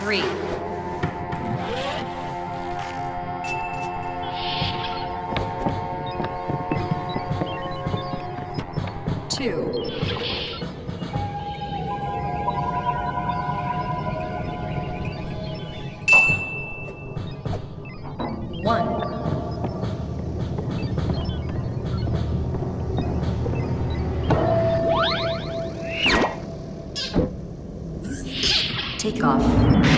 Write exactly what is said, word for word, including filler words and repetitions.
three. Two. One. Take off.